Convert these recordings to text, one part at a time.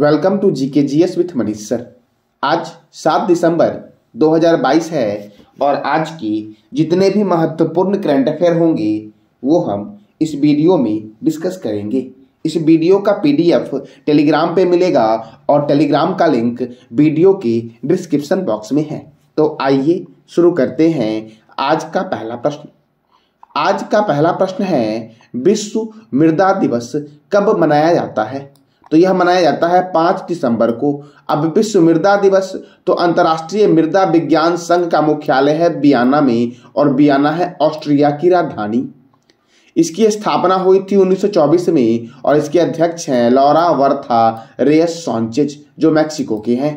Welcome to GKGS with Manish sir. आज 7 दिसंबर 2022 है और आज की जितने भी महत्वपूर्ण करंट अफेयर होंगे वो हम इस वीडियो में डिस्कस करेंगे। इस वीडियो का पीडीएफ टेलीग्राम पे मिलेगा और टेलीग्राम का लिंक वीडियो के डिस्क्रिप्शन बॉक्स में है। तो आइए शुरू करते हैं आज का पहला प्रश्न। आज का पहला प्रश्न है, विश्व मृदा दिवस कब मनाया जाता है? तो यह मनाया जाता है 5 दिसंबर को। अब विश्व मृदा दिवस तो अंतर्राष्ट्रीय मृदा विज्ञान संघ का मुख्यालय है वियना में और वियना है ऑस्ट्रिया की राजधानी। इसकी स्थापना हुई थी 1924 में और इसके अध्यक्ष हैं लौरा वर्था रेयस सॉन्चेज जो मैक्सिको के हैं।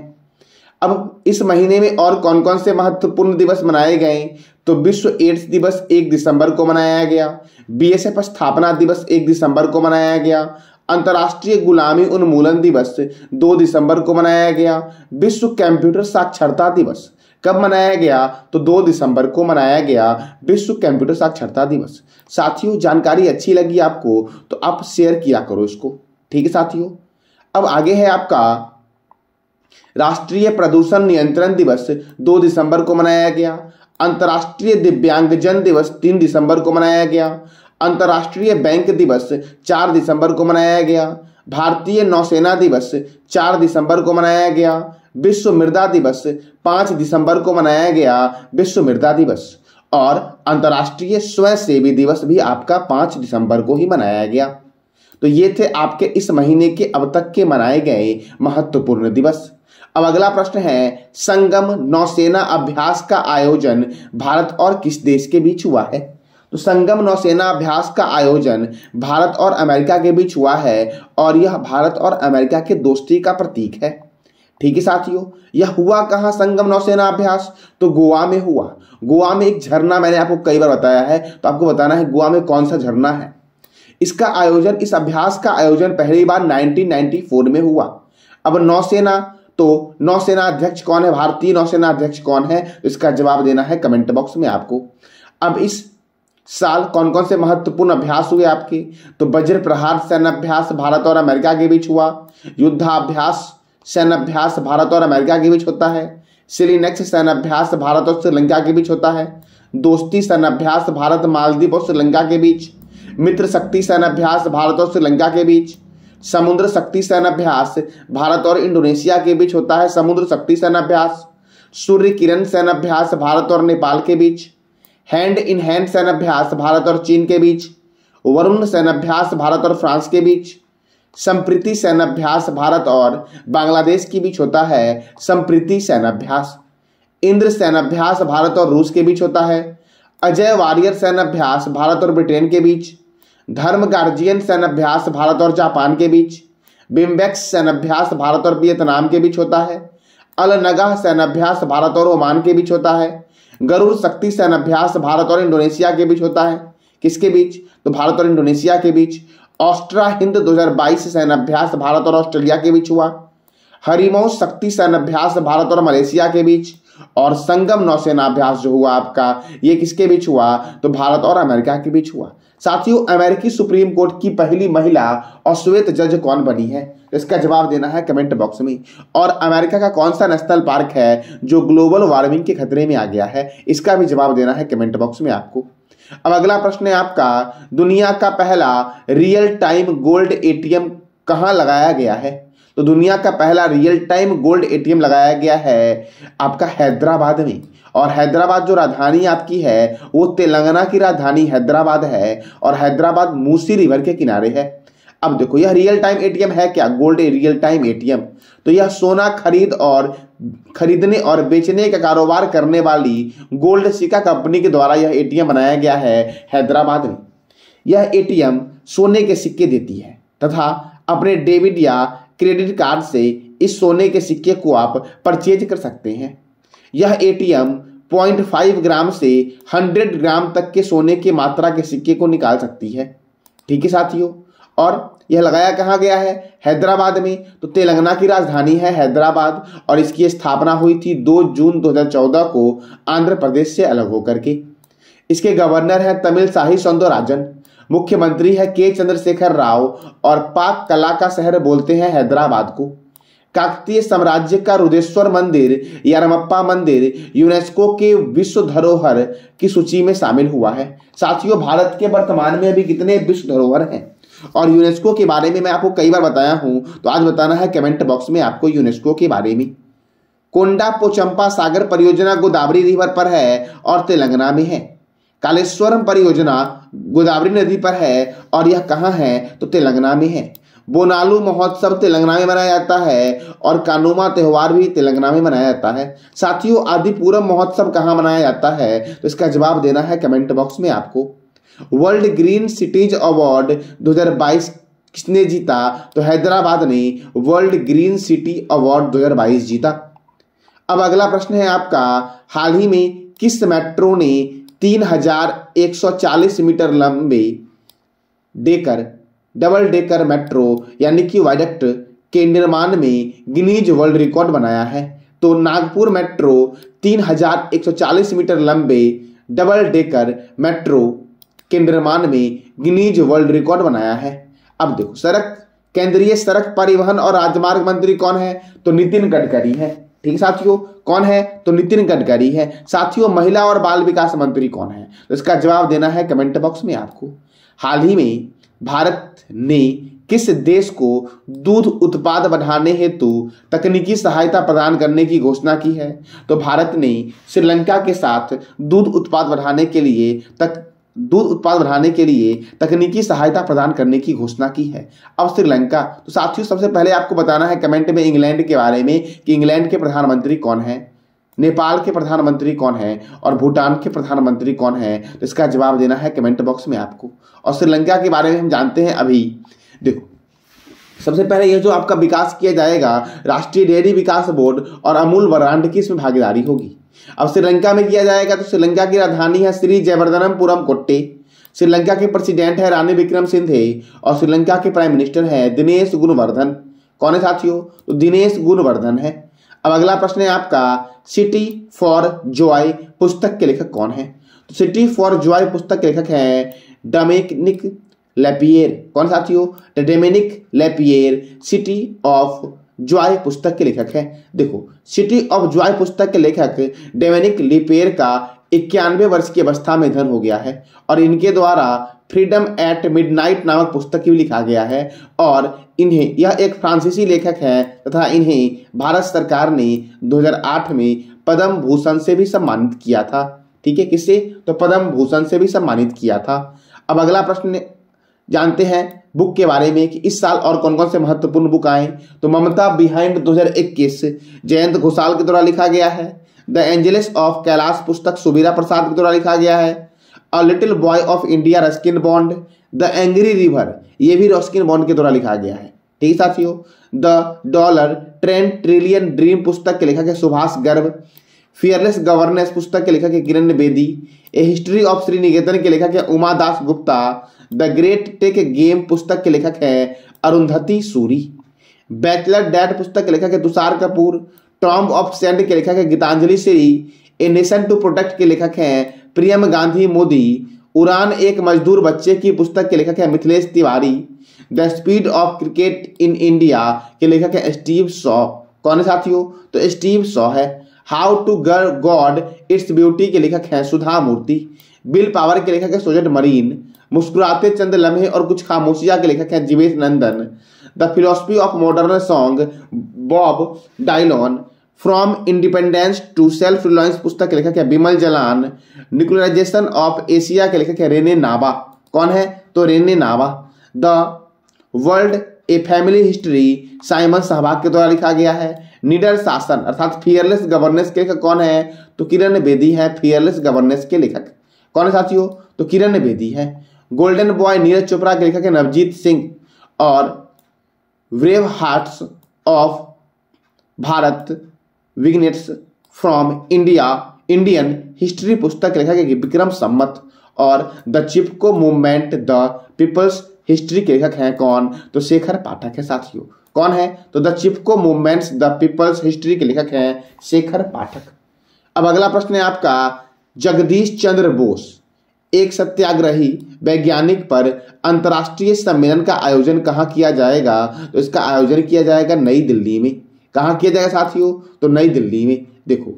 अब इस महीने में और कौन कौन से महत्वपूर्ण दिवस मनाए गए? तो विश्व एड्स दिवस 1 दिसंबर को मनाया गया, BSF स्थापना दिवस 1 दिसंबर को मनाया गया, अंतर्राष्ट्रीय गुलामी उन्मूलन दिवस 2 दिसंबर को मनाया गया, विश्व कंप्यूटर साक्षरता दिवस कब मनाया गया? तो 2 दिसंबर को मनाया गया विश्व कंप्यूटर साक्षरता दिवस। साथियों, जानकारी अच्छी लगी आपको तो आप शेयर किया करो इसको, ठीक है साथियों। अब आगे है आपका राष्ट्रीय प्रदूषण नियंत्रण दिवस 2 दिसंबर को मनाया गया, अंतर्राष्ट्रीय दिव्यांगजन दिवस 3 दिसंबर को मनाया गया, अंतर्राष्ट्रीय बैंक दिवस 4 दिसंबर को मनाया गया, भारतीय नौसेना दिवस 4 दिसंबर को मनाया गया, विश्व मृदा दिवस 5 दिसंबर को मनाया गया विश्व मृदा दिवस, और अंतर्राष्ट्रीय स्वयंसेवी दिवस भी आपका 5 दिसंबर को ही मनाया गया। तो ये थे आपके इस महीने के अब तक के मनाए गए महत्वपूर्ण दिवस। अब अगला प्रश्न है, संगम नौसेना अभ्यास का आयोजन भारत और किस देश के बीच हुआ है? तो संगम नौसेना अभ्यास का आयोजन भारत और अमेरिका के बीच हुआ है और यह भारत और अमेरिका के दोस्ती का प्रतीक है, ठीक है साथियों। यह हुआ कहाँ संगम नौसेना अभ्यास? तो गोवा में हुआ। गोवा में एक झरना, मैंने आपको कई बार बताया है, तो आपको बताना है गोवा में कौन सा झरना है। इसका आयोजन, इस अभ्यास का आयोजन पहली बार 1994 में हुआ। अब नौसेना, तो नौसेना अध्यक्ष कौन है? भारतीय नौसेना अध्यक्ष कौन है? इसका जवाब देना है कमेंट बॉक्स में आपको। अब इस साल कौन कौन से महत्वपूर्ण अभ्यास हुए आपके? तो वज्र प्रहार सैन्यभ्यास भारत और अमेरिका के बीच हुआ, युद्धाभ्यास सैन्यभ्यास भारत और अमेरिका के बीच होता है, सिलिनेक्स सैन्यभ्यास भारत और श्रीलंका के बीच होता है, दोस्ती सैन्यभ्यास भारत मालदीव और श्रीलंका के बीच, मित्र शक्ति सैन्यभ्यास भारत और श्रीलंका के बीच, समुद्र शक्ति सैन्यभ्यास भारत और इंडोनेशिया के बीच होता है, समुद्र शक्ति सैन्यभ्यास, सूर्य किरण सैन्यभ्यास भारत और नेपाल के बीच, हैंड इन हैंड सैन्यभ्यास भारत और चीन के बीच, वरुण सैन्यभ्यास भारत और फ्रांस के बीच, संप्रीति सैन्यभ्यास भारत और बांग्लादेश के बीच होता है, संप्रीति सैन्यभ्यास, इंद्र सैन्यभ्यास भारत और रूस के बीच होता है, अजय वारियर सैन्यभ्यास भारत और ब्रिटेन के बीच, धर्म गार्जियन सैन्यभ्यास भारत और जापान के बीच, बिम्बेक्स सैन्यभ्यास भारत और वियतनाम के बीच होता है, अलनगाह सैन्यभ्यास भारत और ओमान के बीच होता है, गरुड़ शक्ति सैन्यभ्यास भारत और इंडोनेशिया के बीच होता है, किसके बीच? तो भारत और इंडोनेशिया के बीच, ऑस्ट्रा हिंद 2022 सैन्यभ्यास भारत और ऑस्ट्रेलिया के बीच हुआ, हरिमऊ शक्ति सैन्यभ्यास भारत और मलेशिया के बीच, और संगम नौसेना अभ्यास जो हुआ आपका ये किसके बीच हुआ? तो भारत और अमेरिका के बीच हुआ। साथियों, अमेरिकी सुप्रीम कोर्ट की पहली महिला और श्वेत जज कौन बनी है? इसका जवाब देना है कमेंट बॉक्स में। और अमेरिका का कौन सा नेशनल पार्क है जो ग्लोबल वार्मिंग के खतरे में आ गया है? इसका भी जवाब देना है कमेंट बॉक्स में आपको। अब अगला प्रश्न है आपका, दुनिया का पहला रियल टाइम गोल्ड ATM कहाँ लगाया गया है? तो दुनिया का पहला रियल टाइम गोल्ड ATM लगाया गया है आपका हैदराबाद में, और हैदराबाद जो राजधानी आपकी है वो तेलंगाना की राजधानी हैदराबाद है, और हैदराबाद मूसी रिवर के किनारे है। अब देखो, यह रियल टाइम ATM है क्या? Gold real time ATM। तो यह सोना खरीदने और बेचने का कारोबार करने वाली गोल्ड सिक्का कंपनी के द्वारा यह ATM बनाया गया है हैदराबाद में। यह ATM सोने के सिक्के देती है तथा अपने डेबिट या क्रेडिट कार्ड से इस सोने के सिक्के को आप परचेज कर सकते हैं। यह ATM 0.5 ग्राम से 100 ग्राम तक के सोने की मात्रा के सिक्के को निकाल सकती है, ठीक है साथियों। और यह लगाया कहाँ गया है? हैदराबाद में। तो तेलंगाना की राजधानी है हैदराबाद, और इसकी स्थापना हुई थी 2 जून 2014 को आंध्र प्रदेश से अलग होकर के। इसके गवर्नर हैं तमिलसाई सौंदरराजन, मुख्यमंत्री है के चंद्रशेखर राव, और पाक कला का शहर बोलते हैं हैदराबाद को। काकतीय साम्राज्य का रुद्रेश्वर मंदिर या रामप्पा मंदिर यूनेस्को के विश्व धरोहर की सूची में शामिल हुआ है। साथियों, भारत के वर्तमान में अभी कितने विश्व धरोहर हैं और यूनेस्को के बारे में मैं आपको कई बार बताया हूं, तो आज बताना है कमेंट बॉक्स में आपको यूनेस्को के बारे में। कोंडापोचम्पा सागर परियोजना गोदावरी रिवर पर है और तेलंगाना में है। कालेश्वरम परियोजना गोदावरी नदी पर है और यह कहाँ है तो तेलंगाना में है। बोनालू महोत्सव तेलंगाना में मनाया जाता है और कानुमा त्यौहार भी तेलंगाना में मनाया जाता है। साथियों, आदिपुरम महोत्सव कहाँ मनाया जाता है तो इसका जवाब देना है कमेंट बॉक्स में आपको। वर्ल्ड ग्रीन सिटीज अवार्ड 2022 किसने जीता तो हैदराबाद ने वर्ल्ड ग्रीन सिटी अवार्ड 2022 जीता। अब अगला प्रश्न है आपका, हाल ही में किस मेट्रो ने 3140 मीटर लंबे डबल डेकर मेट्रो यानी कि वायडक्ट के निर्माण में गिनीज वर्ल्ड रिकॉर्ड बनाया है तो नागपुर मेट्रो 3140 मीटर लंबे डबल डेकर मेट्रो के निर्माण में गिनीज वर्ल्ड रिकॉर्ड बनाया है। अब देखो, केंद्रीय सड़क परिवहन और राजमार्ग मंत्री कौन है तो नितिन गडकरी है। ठीक है साथियों, कौन है तो नितिन गडकरी है। साथियों, महिला और बाल विकास मंत्री कौन है तो इसका जवाब देना है कमेंट बॉक्स में आपको। हाल ही में भारत ने किस देश को दूध उत्पाद बढ़ाने हेतु तकनीकी सहायता प्रदान करने की घोषणा की है तो भारत ने श्रीलंका के साथ दूध उत्पाद बढ़ाने के लिए तकनीकी सहायता प्रदान करने की घोषणा की है। अब श्रीलंका, तो साथियों सबसे पहले आपको बताना है कमेंट में इंग्लैंड के बारे में कि इंग्लैंड के प्रधानमंत्री कौन है, नेपाल के प्रधानमंत्री कौन है और भूटान के प्रधानमंत्री कौन है तो इसका जवाब देना है कमेंट बॉक्स में आपको। और श्रीलंका के बारे में हम जानते हैं अभी। देखो, सबसे पहले यह जो आपका विकास किया जाएगा, राष्ट्रीय डेयरी विकास बोर्ड और अमूल ब्रांड की इसमें भागीदारी होगी। अब श्रीलंका में किया जाएगा तो श्रीलंका की राजधानी है श्री जयवर्धनपुरम कोट्टे, श्रीलंका के प्रेसिडेंट है रानिल विक्रमसिंघे और श्रीलंका के प्राइम मिनिस्टर है दिनेश गुणवर्धन। कौन है साथियों तो दिनेश गुणवर्धन है। अब अगला प्रश्न है आपका, सिटी फॉर जॉय पुस्तक के लेखक कौन है तो सिटी फॉर जॉय पुस्तक के लेखक हैं डोमिनिक लैपियर। कौन साथियों Dominique Lapierre city of joy पुस्तक के लेखक है। देखो, सिटी ऑफ जॉय पुस्तक के लेखक डोमिनिक लैपियर का 91 वर्ष की अवस्था में निधन हो गया है और इनके द्वारा फ्रीडम एट मिडनाइट नामक पुस्तक भी लिखा गया है और इन्हें, यह एक फ्रांसीसी लेखक है तथा इन्हें भारत सरकार ने 2008 में पद्म भूषण से भी सम्मानित किया था। ठीक है, किससे तो पद्म भूषण से भी सम्मानित किया था। अब अगला प्रश्न जानते हैं बुक के बारे में कि इस साल और कौन कौन से महत्वपूर्ण बुक आए तो ममता बिहाइंड 2021 जयंत घोषाल के द्वारा लिखा गया है, द एंजल्स ऑफ कैलाश पुस्तक सुबीरा प्रसाद के द्वारा लिखा गया है, a little boy of India Ruskin Bond, the angry river ये भी रस्किन बॉन्ड के द्वारा लिखा गया है। ठीक साथियों, the dollar train trillion dream पुस्तक के लेखक है सुभाष गर्ग, फियरलेस गवर्नेंस पुस्तक के लेखक है Kiran Bedi, a history of Sriniketan के लेखक है Uma Das Gupta, the great tech game पुस्तक के लेखक है अरुंधति सूरी, बैचलर डैड पुस्तक के लेखक है Tushar Kapoor, tomb of sand के लेखक है Geetanjali Shree, a nation to protect के लेखक हैं प्रियम गांधी मोदी, उड़ान एक मजदूर बच्चे की पुस्तक के लेखक है Mithilesh Tiwari, the speed of cricket in India के लेखक है स्टीव सॉ। कौन है साथियों तो स्टीव सॉ है। How to god its beauty के लेखक हैं सुधा मूर्ति, बिल पावर के लेखक है सोजट मरीन, मुस्कुराते चंद लम्हे और कुछ खामोशियां के लेखक हैं Jeevesh Nandan, the philosophy of modern song Bob Dylan, from independence to self reliance पुस्तक के लेखक है Bimal Jalan, nuclearization of Asia के लेखक है रेने नाबा। कौन है तो Rene Naba. The world a family history Simon Sebag के द्वारा लिखा गया है, निडर शासन अर्थात फियरलेस गवर्नेंस के लेखक कौन है तो किरण बेदी है फियरलेस गवर्नेंस के लेखक। कौन है साथियों तो किरण बेदी है। गोल्डन बॉय नीरज चोपड़ा के लेखक है नवजीत सिंह और brave hearts of Bharat vignettes from India Indian history पुस्तक लेखक है विक्रम सम्मत और the Chipko movement the people's history के लेखक हैं कौन तो शेखर पाठक है। साथियों कौन है तो the Chipko movements the people's history के लेखक हैं शेखर पाठक। अब अगला प्रश्न है आपका, जगदीश चंद्र बोस एक सत्याग्रही वैज्ञानिक पर अंतर्राष्ट्रीय सम्मेलन का आयोजन कहाँ किया जाएगा तो इसका आयोजन किया जाएगा नई दिल्ली में। कहाँ किया जाएगा साथियों? तो नई दिल्ली में। देखो,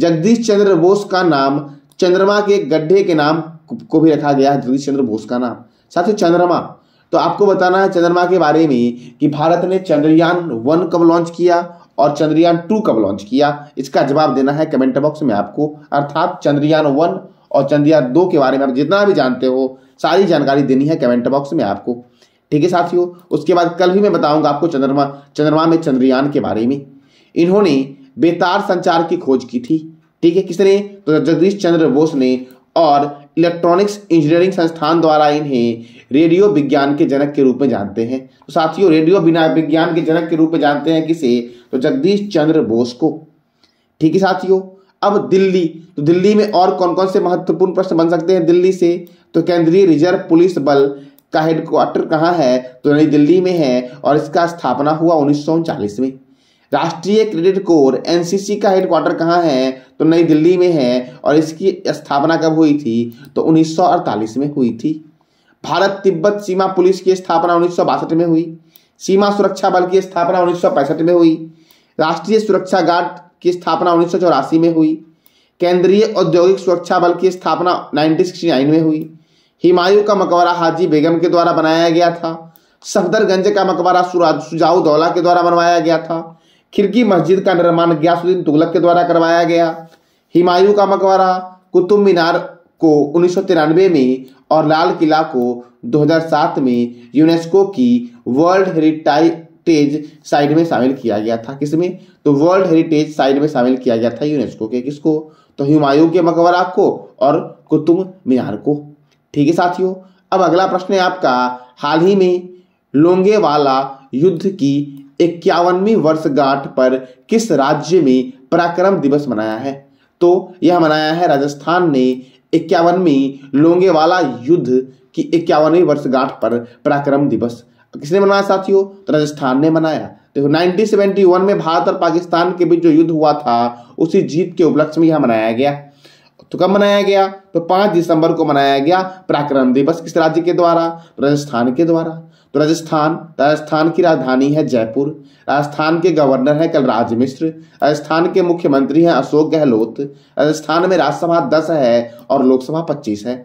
जगदीश चंद्र बोस का नाम चंद्रमा के गड्ढे के नाम को भी रखा गया है, जगदीश चंद्र बोस का नाम। साथियों चंद्रमा, तो आपको बताना है चंद्रमा के बारे में कि भारत ने चंद्रयान 1 कब लॉन्च किया और चंद्रयान 2 कब लॉन्च किया, इसका जवाब देना है कमेंट बॉक्स में आपको। अर्थात चंद्रयान 1 और चंद्रयान 2 के बारे में आप जितना भी जानते हो सारी जानकारी देनी है कमेंट बॉक्स में आपको, ठीक है साथियों। उसके बाद कल भी मैं बताऊंगा आपको चंद्रमा में चंद्रयान के बारे में। इन्होंने बेतार संचार की खोज की थी, ठीक है, किसने? तो जगदीश चंद्र बोस ने। और इलेक्ट्रॉनिक्स इंजीनियरिंग संस्थान द्वारा इन्हें रेडियो विज्ञान के जनक के रूप में जानते हैं। तो साथियों रेडियो विज्ञान के जनक के रूप में जानते हैं किसे? तो जगदीश चंद्र बोस को, ठीक है साथियों। अब दिल्ली, तो दिल्ली में और कौन कौन से महत्वपूर्ण प्रश्न बन सकते हैं दिल्ली से? तो केंद्रीय रिजर्व पुलिस बल का हेडक्वार्टर कहाँ है? तो नई दिल्ली में है और इसका स्थापना हुआ 1939 में। राष्ट्रीय क्रेडिट कोर एनसीसी का हेडक्वार्टर कहाँ है? तो नई दिल्ली में है और इसकी स्थापना कब हुई थी? तो 1948 में हुई थी। भारत तिब्बत सीमा पुलिस की स्थापना 1962 में हुई। सीमा सुरक्षा बल की स्थापना 1965 में हुई। राष्ट्रीय सुरक्षा गार्ड की स्थापना 1984 में हुई। केंद्रीय औद्योगिक सुरक्षा बल की स्थापना 1969 में हुई। हुमायूं का मकबरा हाजी बेगम के द्वारा बनाया गया था। सफदरगंज का मकबरा सुजाउदौला के द्वारा बनवाया गया था। खिड़की मस्जिद का निर्माण गयासुद्दीन तुगलक के द्वारा करवाया गया। हुमायूं का मकबरा, कुतुब मीनार को 1993 में और लाल किला को 2007 में यूनेस्को की वर्ल्ड हेरिटेज साइट में शामिल किया गया था। किसमें? तो वर्ल्ड हेरिटेज साइट में शामिल किया गया था यूनेस्को के, किसको? तो हुमायूं के मकबरा को और कुतुब मीनार को, ठीक है साथियों। अब अगला प्रश्न है आपका, हाल ही में लोंगेवाला युद्ध की 51वीं वर्षगांठ पर किस राज्य में पराक्रम दिवस मनाया है? तो यह मनाया है राजस्थान ने 51वीं लोंगेवाला युद्ध की 51वीं वर्षगांठ पर पराक्रम दिवस किसने मनाया साथियों? तो राजस्थान ने मनाया। देखो 1971 में भारत और पाकिस्तान के बीच जो युद्ध हुआ था उसी जीत के उपलक्ष्य में यह मनाया गया। तो कब मनाया गया? तो 5 दिसंबर को मनाया गया पराक्रम दिवस। किस राज्य के द्वारा? राजस्थान के द्वारा। तो राजस्थान की राजधानी है जयपुर। राजस्थान के गवर्नर हैं कलराज मिश्र। राजस्थान के मुख्यमंत्री हैं अशोक गहलोत। राजस्थान में राज्यसभा 10 है और लोकसभा 25 है।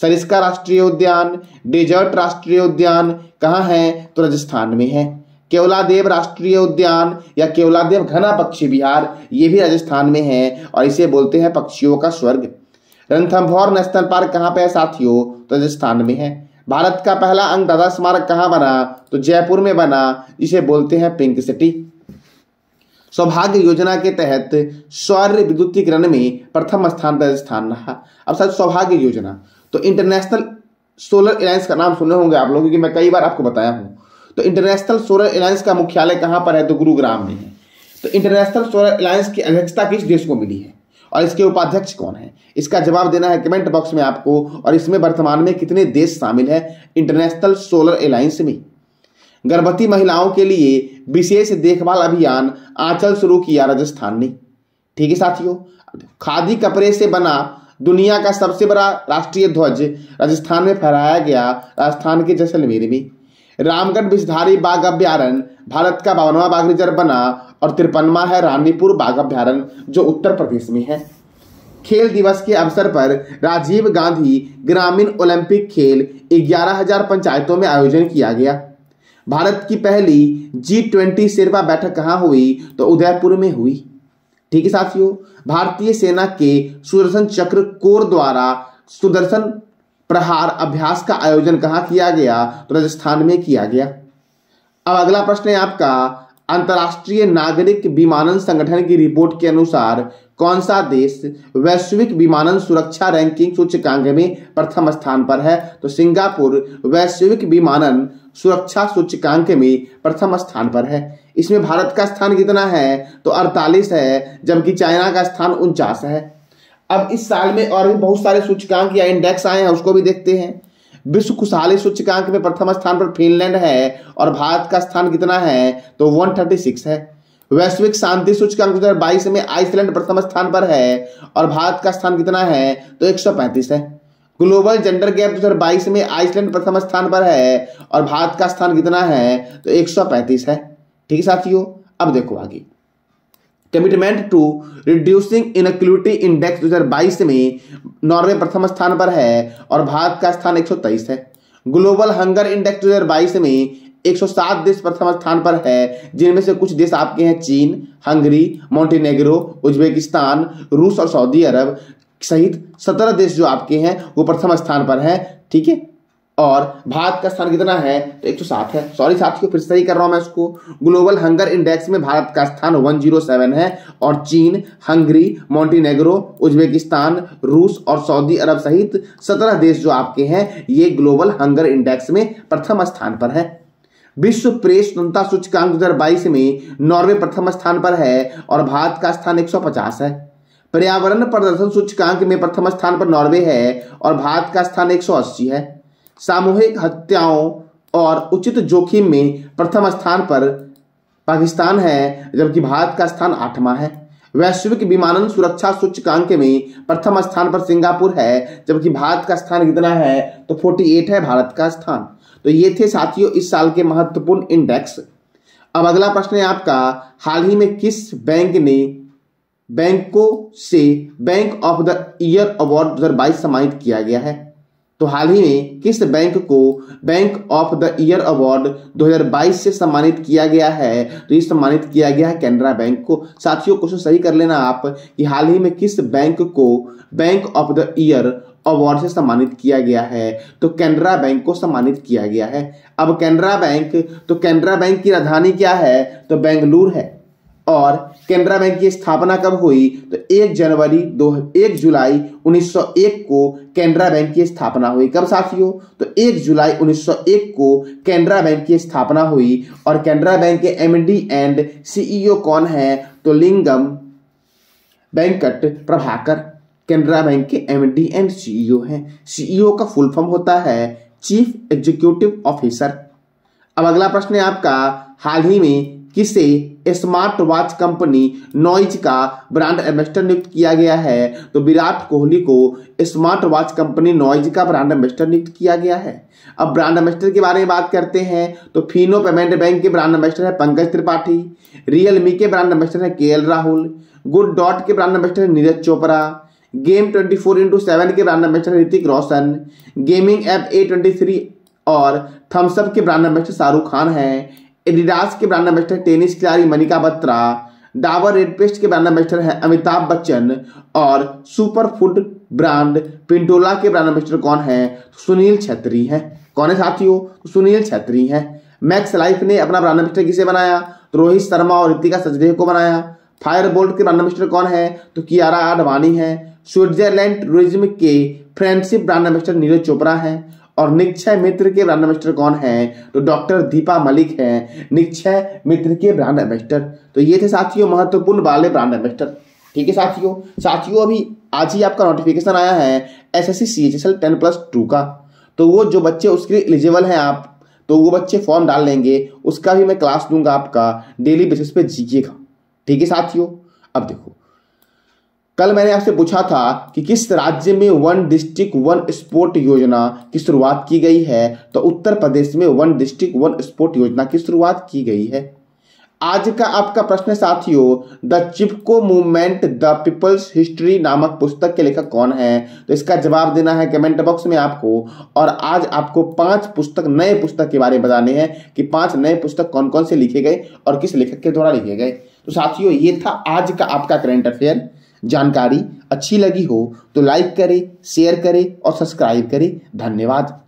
सरिस्का राष्ट्रीय उद्यान, डेजर्ट राष्ट्रीय उद्यान कहाँ है? तो राजस्थान में है। केवलादेव राष्ट्रीय उद्यान या केवलादेव घना पक्षी विहार, ये भी राजस्थान में है और इसे बोलते हैं पक्षियों का स्वर्ग। रणथंभौर नेशनल पार्क कहाँ पे है साथियों? तो राजस्थान में है। भारत का पहला अंगदाता स्मारक कहाँ बना? तो जयपुर में बना, इसे बोलते हैं पिंक सिटी। सौभाग्य योजना के तहत सौर विद्युतीकरण में प्रथम स्थान राजस्थान रहा। अब सर सौभाग्य योजना, तो इंटरनेशनल सोलर अलायंस का नाम सुने होंगे आप लोग, क्योंकि मैं कई बार आपको बताया हूँ। तो इंटरनेशनल सोलर अलायंस का मुख्यालय कहाँ पर है? तो गुरुग्राम में है। तो इंटरनेशनल सोलर अलायंस की अध्यक्षता किस देश को मिली है और इसके उपाध्यक्ष कौन है? इसका जवाब देना है कमेंट बॉक्स में आपको। और इसमें वर्तमान में कितने देश शामिल हैं इंटरनेशनल सोलर अलायंस में? गर्भवती महिलाओं के लिए विशेष देखभाल अभियान आंचल शुरू किया राजस्थान ने, ठीक है साथियों। खादी कपड़े से बना दुनिया का सबसे बड़ा राष्ट्रीय ध्वज राजस्थान में फहराया गया, राजस्थान के जैसलमेर में। रामगढ़ विषधारी बाघ अभ्यारण्य भारत का 52वां बाघ रिजर्व बना और 53वां है रानीपुर बाघ अभ्यारण्य जो उत्तर प्रदेश में है। खेल दिवस के अवसर पर राजीव गांधी ग्रामीण ओलंपिक खेल 11,000 पंचायतों में आयोजन किया गया। भारत की पहली G20 शेरपा बैठक कहाँ हुई? तो उदयपुर में हुई, ठीक है साथियों। भारतीय सेना के सुदर्शन चक्र कोर द्वारा सुदर्शन प्रहार अभ्यास का आयोजन कहाँ किया गया? तो राजस्थान में किया गया। अब अगला प्रश्न है आपका, अंतर्राष्ट्रीय नागरिक विमानन संगठन की रिपोर्ट के अनुसार कौन सा देश वैश्विक विमानन सुरक्षा रैंकिंग सूचकांक में प्रथम स्थान पर है? तो सिंगापुर वैश्विक विमानन सुरक्षा सूचकांक में प्रथम स्थान पर है। इसमें भारत का स्थान कितना है? तो 48 है, जबकि चाइना का स्थान 49 है। अब इस साल में और भी बहुत सारे सूचकांक या इंडेक्स आए हैं, उसको भी देखते हैं। विश्व खुशहाली सूचकांक में प्रथम स्थान पर फिनलैंड है और भारत का स्थान कितना है? तो 136 है। वैश्विक शांति सूचकांक 2022 में आइसलैंड प्रथम स्थान पर है और भारत का स्थान कितना है? तो 135 है। ग्लोबल जेंडर गैप 2022 में आइसलैंड प्रथम स्थान पर है और भारत का स्थान कितना है? तो 135 है, ठीक है साथियों। अब देखो आगे, commitment to reducing inequality index 2022 में नॉर्वे प्रथम स्थान पर है और भारत का स्थान 123 है। ग्लोबल हंगर इंडेक्स 2022 में 107 देश प्रथम स्थान पर है, जिनमें से कुछ देश आपके हैं चीन, हंगरी, मोंटेनेग्रो, उज्बेकिस्तान, रूस और सऊदी अरब सहित 17 देश जो आपके हैं वो प्रथम स्थान पर हैं, ठीक है। और भारत का स्थान कितना है तो 107 है। सॉरी साथियों, फिर सही कर रहा हूं मैं इसको। ग्लोबल हंगर इंडेक्स में भारत का स्थान 107 है और चीन, हंगरी, मोंटेनेग्रो, उज्बेकिस्तान, रूस और सऊदी अरब सहित 17 देश जो आपके हैं ये ग्लोबल हंगर इंडेक्स में प्रथम स्थान पर है। विश्व प्रेस स्वतंत्रता सूचकांक 2022 में नॉर्वे प्रथम स्थान पर है और भारत का स्थान 150 है। पर्यावरण प्रदर्शन सूचकांक में प्रथम स्थान पर नॉर्वे है और भारत का स्थान 180 है। सामूहिक हत्याओं और उचित जोखिम में प्रथम स्थान पर पाकिस्तान है, जबकि भारत का स्थान 8वां है। वैश्विक विमानन सुरक्षा सूचकांक में प्रथम स्थान पर सिंगापुर है, जबकि भारत का स्थान कितना है तो 48 है भारत का स्थान। तो ये थे साथियों इस साल के महत्वपूर्ण इंडेक्स। अब अगला प्रश्न है आपका, हाल ही में किस बैंक ने बैंकों से bank of the year award 2022 सम्मानित किया गया है? तो हाल ही में किस बैंक को bank of the year award 2022 से सम्मानित किया गया है? तो ये सम्मानित किया गया है कैनरा बैंक को। साथियों क्वेश्चन सही कर लेना आप कि हाल ही में किस बैंक को bank of the year award से सम्मानित किया गया है, तो कैनरा बैंक को सम्मानित किया गया है। अब कैनरा बैंक, तो कैनरा बैंक की राजधानी क्या है तो बेंगलुरु है। और केनरा बैंक की स्थापना कब हुई तो 1 जुलाई 1901 को केनरा बैंक की स्थापना हुई। कब साथियों तो 1 जुलाई 1901 को केनरा बैंक की स्थापना हुई। और केनरा बैंक के एमडी एंड सीईओ कौन है तो लिंगम वेंकट प्रभाकर केनरा बैंक के एमडी एंड सीईओ हैं। सीईओ का फुल फॉर्म होता है चीफ एग्जीक्यूटिव ऑफिसर। अब अगला प्रश्न है आपका, हाल ही में किसे स्मार्ट वॉच कंपनी नॉइज का ब्रांड एम्बेसडर नियुक्त किया गया है? तो विराट कोहली को स्मार्ट वॉच कंपनी नॉइज का ब्रांड एम्बेसडर नियुक्त किया गया है। अब ब्रांड एम्बेसडर के बारे में बात करते हैं तो फिनो पेमेंट बैंक के ब्रांड एम्बेसडर है पंकज त्रिपाठी, रियलमी के ब्रांड एम्बेसडर है केएल राहुल, गुड डॉट के ब्रांड एम्बेसडर है नीरज चोपड़ा, गेम 24x7 के ब्रांड एम्बेसडर है Hrithik Roshan, gaming app A23 और थम्सअप के ब्रांड एम्बेसडर शाहरुख खान है। एडिडास के ब्रांड एम्बेसडर टेनिस खिलाड़ी मनिका बत्रा, डाबर रेड पेस्ट के ब्रांड एम्बेसडर है अमिताभ बच्चन और सुपर फूड ब्रांड पिंटोला के ब्रांड एम्बेसडर कौन है सुनील छेत्री हैं। कौन है साथियों सुनील छेत्री हैं। मैक्स लाइफ ने अपना ब्रांड एम्बेसडर किसे बनाया तो रोहित शर्मा और ऋतिका सचदेव को बनाया। फायर बोल्ट के ब्रांड एम्बेसडर कौन है तो कियारा आडवाणी है। स्विट्जरलैंड टूरिज्म के friendship brand ambassador Neeraj Chopra है। और निक्षय मित्र के ब्रांड एम्बेसडर कौन है तो डॉक्टर दीपा मलिक है निक्षय मित्र के ब्रांड एम्बेसडर। तो ये थे साथियों महत्वपूर्ण वाले ब्रांड एम्बेसडर, ठीक है साथियों। साथियों अभी आज ही आपका नोटिफिकेशन आया है SSC CHSL 10+2 का, तो वो जो बच्चे उसके लिए एलिजिबल हैं आप तो वो बच्चे फॉर्म डाल लेंगे, उसका भी मैं क्लास दूंगा आपका डेली बेसिस पे जीके का, ठीक है साथियों। अब देखो, कल मैंने आपसे पूछा था कि किस राज्य में 1 डिस्ट्रिक्ट 1 स्पोर्ट योजना की शुरुआत की गई है, तो उत्तर प्रदेश में 1 डिस्ट्रिक्ट 1 स्पोर्ट योजना की शुरुआत की गई है। आज का आपका प्रश्न साथियों, the Chipko movement the people's history नामक पुस्तक के लेखक कौन है? तो इसका जवाब देना है कमेंट बॉक्स में आपको। और आज आपको 5 नए पुस्तक के बारे में बताने हैं कि 5 नए पुस्तक कौन कौन से लिखे गए और किस लेखक के द्वारा लिखे गए। तो साथियों ये था आज का आपका करंट अफेयर। जानकारी अच्छी लगी हो तो लाइक करें, शेयर करें और सब्सक्राइब करें। धन्यवाद।